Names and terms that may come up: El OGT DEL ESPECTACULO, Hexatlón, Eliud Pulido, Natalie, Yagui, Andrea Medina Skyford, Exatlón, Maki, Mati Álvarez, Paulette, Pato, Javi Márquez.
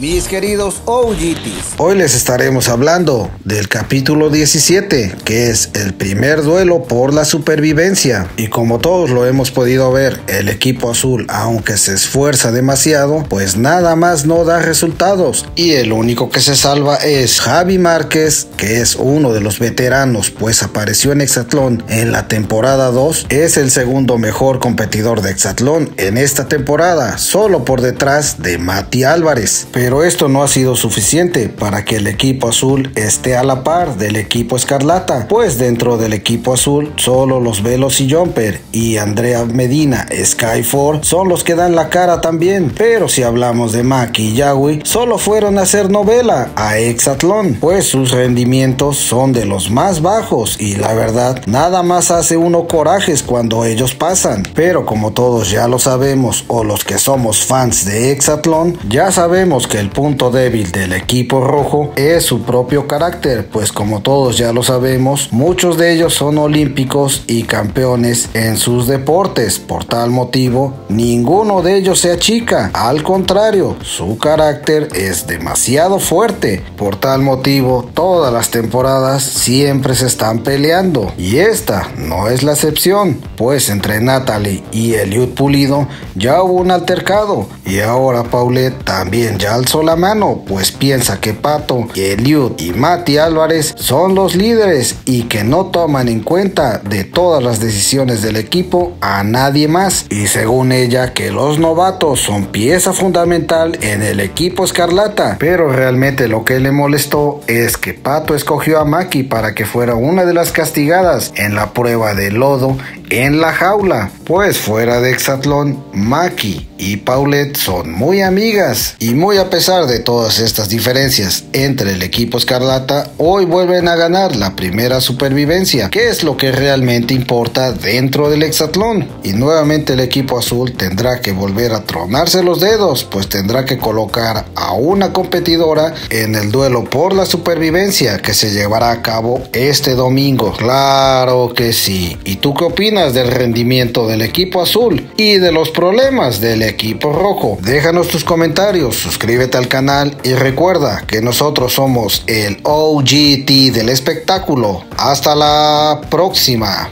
Mis queridos OGTs, hoy les estaremos hablando del capítulo 17, que es el primer duelo por la supervivencia. Y como todos lo hemos podido ver, el equipo azul, aunque se esfuerza demasiado, pues nada más no da resultados. Y el único que se salva es Javi Márquez, que es uno de los veteranos, pues apareció en Hexatlón en la temporada 2. Es el segundo mejor competidor de Hexatlón en esta temporada, solo por detrás de Mati Álvarez. Pero esto no ha sido suficiente para que el equipo azul esté a la par del equipo escarlata, pues dentro del equipo azul solo los Velos y Jumper y Andrea Medina Skyford son los que dan la cara también. Pero si hablamos de Maki y Yagui, solo fueron a hacer novela a Exatlón, pues sus rendimientos son de los más bajos y la verdad nada más hace uno corajes cuando ellos pasan. Pero como todos ya lo sabemos, o los que somos fans de Exatlón, ya sabemos que el punto débil del equipo rojo es su propio carácter, pues como todos ya lo sabemos, muchos de ellos son olímpicos y campeones en sus deportes. Por tal motivo, ninguno de ellos se achica, al contrario, su carácter es demasiado fuerte. Por tal motivo, todas las temporadas siempre se están peleando, y esta no es la excepción, pues entre Natalie y Eliud Pulido ya hubo un altercado, y ahora Paulette también ya alzó la mano, pues piensa que Pato, Eliud y Mati Álvarez son los líderes y que no toman en cuenta de todas las decisiones del equipo a nadie más. Y según ella, que los novatos son pieza fundamental en el equipo escarlata, pero realmente lo que le molestó es que Pato escogió a Maki para que fuera una de las castigadas en la prueba de lodo en la jaula, pues fuera de Hexatlón, Maki y Paulette son muy amigas, y muy a pesar de todas estas diferencias entre el equipo escarlata, hoy vuelven a ganar la primera supervivencia, que es lo que realmente importa dentro del Hexatlón. Y nuevamente el equipo azul tendrá que volver a tronarse los dedos, pues tendrá que colocar a una competidora en el duelo por la supervivencia que se llevará a cabo este domingo. Claro que sí. ¿Y tú qué opinas del rendimiento del equipo azul y de los problemas del equipo rojo? Déjanos tus comentarios, suscríbete al canal y recuerda que nosotros somos el OGT del espectáculo. Hasta la próxima.